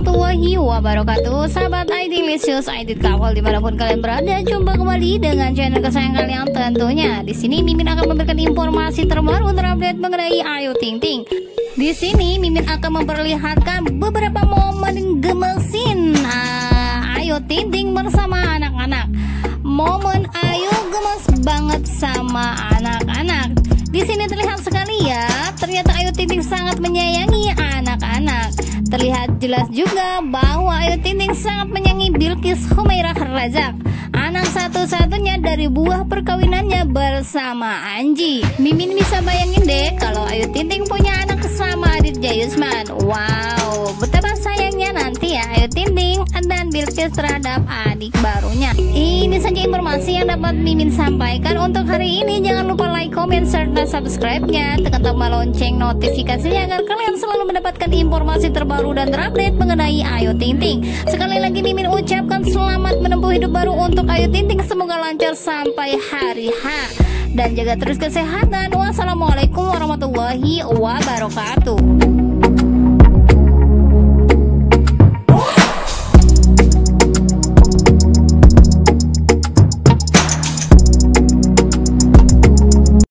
warahmatullahi wabarakatuh. Sahabat ID Missius, ID Kawal dimanapun kalian berada, jumpa kembali dengan channel kesayangan kalian tentunya. Di sini Mimin akan memberikan informasi terbaru terupdate mengenai Ayu Ting Ting. Di sini Mimin akan memperlihatkan beberapa momen gemesin Ayu Ting Ting bersama anak-anak. Momen Ayu gemes banget sama anak-anak. Di sini terlihat sekali ya, ternyata Ayu Ting Ting sangat menyayangi anak-anak. Terlihat jelas juga bahwa Ayu Ting Ting sangat menyayangi Bilkis Humaira Razak, anak satu-satunya dari buah perkawinannya bersama Anji. Mimin bisa bayangin deh kalau Ayu Ting Ting punya anak sama Adit Jayusman. Wow, betapa sayangnya nanti ya Ayu Ting Ting dan Bilkis terhadap adik barunya. Ini saja informasi yang dapat Mimin sampaikan untuk hari ini. Jangan lupa like, comment, serta subscribe-nya. Tekan tombol lonceng notifikasinya agar kalian selalu mendapatkan informasi terbaru dan terupdate mengenai Ayu Ting Ting. Sekali lagi Mimin ucapkan selamat menempuh hidup baru untuk Ayu Ting Ting. Semoga lancar sampai hari H dan jaga terus kesehatan. Wassalamualaikum warahmatullahi wabarakatuh.